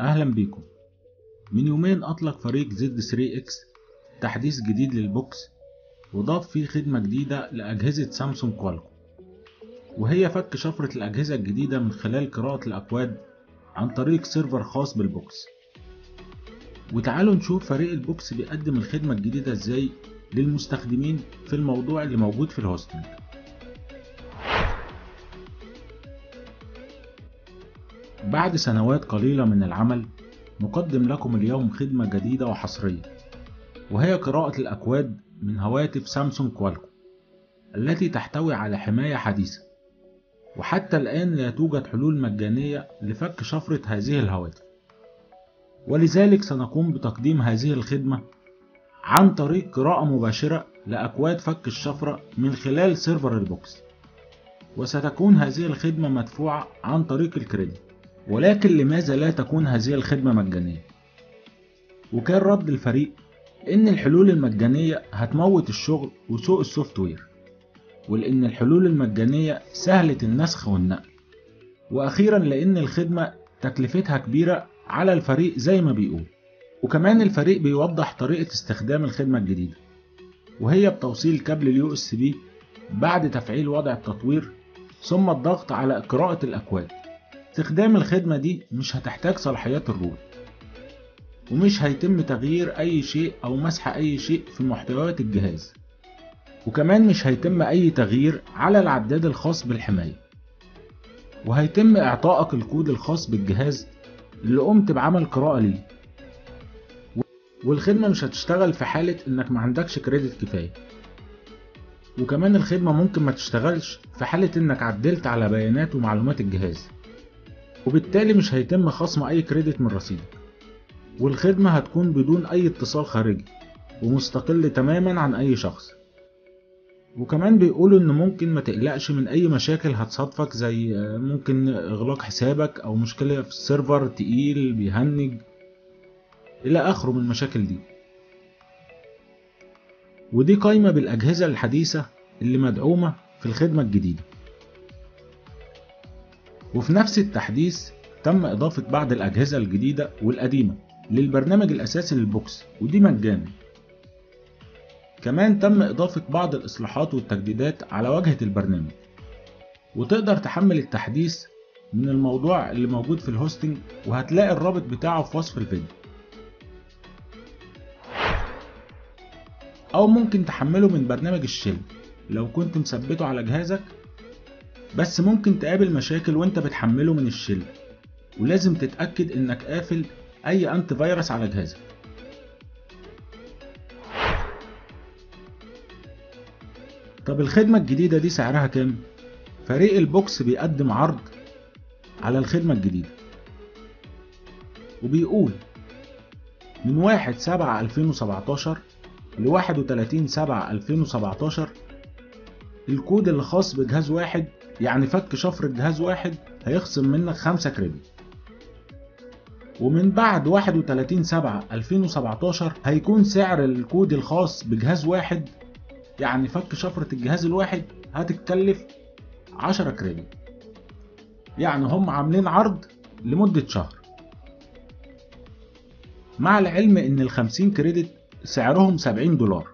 أهلا بيكم. من يومين أطلق فريق Z3X تحديث جديد للبوكس وضاف فيه خدمة جديدة لأجهزة سامسونج كوالكوم، وهي فك شفرة الأجهزة الجديدة من خلال قراءة الأكواد عن طريق سيرفر خاص بالبوكس. وتعالوا نشوف فريق البوكس بيقدم الخدمة الجديدة ازاي للمستخدمين في الموضوع اللي موجود في الهوستنج. بعد سنوات قليلة من العمل نقدم لكم اليوم خدمة جديدة وحصرية، وهي قراءة الأكواد من هواتف سامسونج كوالكوم التي تحتوي على حماية حديثة، وحتى الآن لا توجد حلول مجانية لفك شفرة هذه الهواتف، ولذلك سنقوم بتقديم هذه الخدمة عن طريق قراءة مباشرة لأكواد فك الشفرة من خلال سيرفر البوكس، وستكون هذه الخدمة مدفوعة عن طريق الكريدت. ولكن لماذا لا تكون هذه الخدمة مجانية؟ وكان رد الفريق إن الحلول المجانية هتموت الشغل وسوق السوفت وير، ولأن الحلول المجانية سهلة النسخ والنقل، وأخيرا لأن الخدمة تكلفتها كبيرة على الفريق زي ما بيقول. وكمان الفريق بيوضح طريقة استخدام الخدمة الجديدة، وهي بتوصيل كابل USB بعد تفعيل وضع التطوير ثم الضغط على قراءة الأكواد. استخدام الخدمة دي مش هتحتاج صلاحيات الروت، ومش هيتم تغيير أي شيء أو مسح أي شيء في محتويات الجهاز، وكمان مش هيتم أي تغيير على العداد الخاص بالحماية، وهيتم إعطائك الكود الخاص بالجهاز اللي قمت بعمل قراءة ليه. والخدمة مش هتشتغل في حالة إنك ما عندكش كريدت كفاية، وكمان الخدمة ممكن ما تشتغلش في حالة إنك عدلت على بيانات ومعلومات الجهاز، وبالتالي مش هيتم خصم أي كريدت من رصيدك. والخدمة هتكون بدون أي اتصال خارجي ومستقلة تماما عن أي شخص. وكمان بيقولوا إن ممكن ما تقلقش من أي مشاكل هتصادفك، زي ممكن إغلاق حسابك أو مشكلة في السيرفر تقيل بيهنج إلى آخره من المشاكل دي. ودي قايمة بالأجهزة الحديثة اللي مدعومة في الخدمة الجديدة. وفي نفس التحديث تم إضافة بعض الأجهزة الجديدة والقديمة للبرنامج الأساسي للبوكس، ودي مجانا. كمان تم إضافة بعض الإصلاحات والتجديدات على واجهة البرنامج، وتقدر تحمل التحديث من الموضوع اللي موجود في الهوستنج، وهتلاقي الرابط بتاعه في وصف الفيديو، أو ممكن تحمله من برنامج الشيل لو كنت مثبته على جهازك. بس ممكن تقابل مشاكل وانت بتحمله من الشيل، ولازم تتأكد انك قافل اي انتي فيروس على جهازك. طب الخدمة الجديدة دي سعرها كام؟ فريق البوكس بيقدم عرض على الخدمة الجديدة، وبيقول من 1/7/2017 ل 31/7/2017 الكود اللي خاص بجهاز واحد، يعني فك شفرة جهاز واحد، هيخصم منك 5 كريدت. ومن بعد 31/7/2017 هيكون سعر الكود الخاص بجهاز واحد، يعني فك شفرة الجهاز الواحد، هتتكلف 10 كريدت. يعني هم عاملين عرض لمدة شهر، مع العلم ان ال50 كريدت سعرهم $70،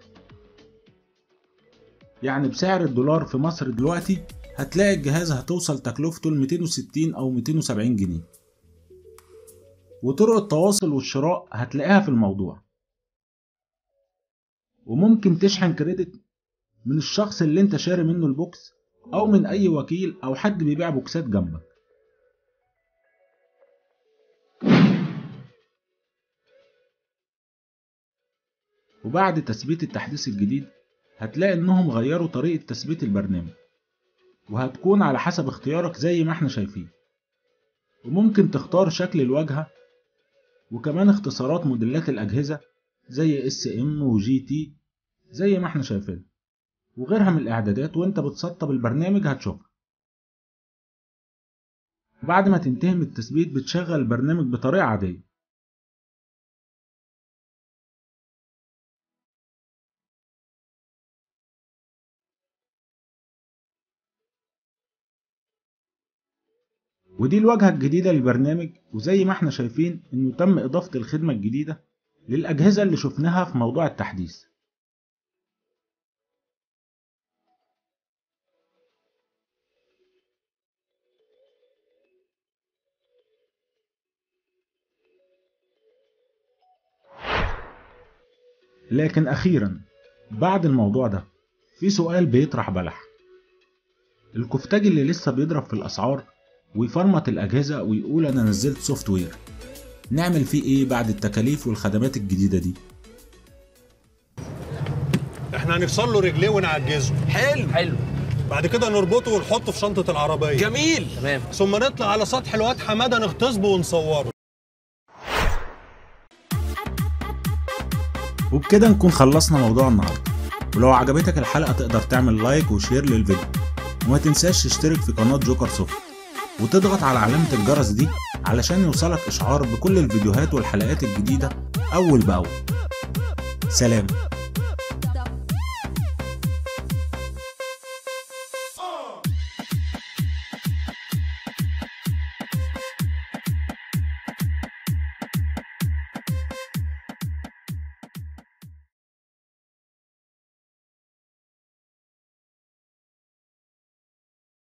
يعني بسعر الدولار في مصر دلوقتي هتلاقي الجهاز هتوصل تكلفته ل 260 أو 270 جنيه. وطرق التواصل والشراء هتلاقيها في الموضوع، وممكن تشحن كريدت من الشخص اللي انت شاري منه البوكس، أو من أي وكيل أو حد بيبيع بوكسات جنبك. وبعد تثبيت التحديث الجديد هتلاقي انهم غيروا طريقة تثبيت البرنامج، وهتكون على حسب اختيارك زي ما احنا شايفين، وممكن تختار شكل الواجهة، وكمان اختصارات موديلات الأجهزة زي SM وGT زي ما احنا شايفين، وغيرها من الإعدادات وانت بتسطب البرنامج هتشوفها. وبعد ما تنتهي من التثبيت بتشغل البرنامج بطريقة عادية، ودي الواجهة الجديدة للبرنامج، وزي ما احنا شايفين انه تم اضافة الخدمة الجديدة للأجهزة اللي شفناها في موضوع التحديث. لكن أخيرا بعد الموضوع ده في سؤال بيطرح بلح: الكفتاج اللي لسه بيضرب في الأسعار ويفرمت الأجهزة ويقول أنا نزلت سوفت وير، نعمل فيه إيه بعد التكاليف والخدمات الجديدة دي؟ إحنا هنفصل له رجليه ونعجزه. حلو حلو. بعد كده نربطه ونحطه في شنطة العربية. جميل تمام. ثم نطلع على سطح الواد حمادة نغتصبه ونصوره. وبكده نكون خلصنا موضوع النهارده، ولو عجبتك الحلقه تقدر تعمل لايك وشير للفيديو، وما تنساش تشترك في قناه جوكر سوفت وتضغط على علامه الجرس دي علشان يوصلك اشعار بكل الفيديوهات والحلقات الجديده اول باول. سلام.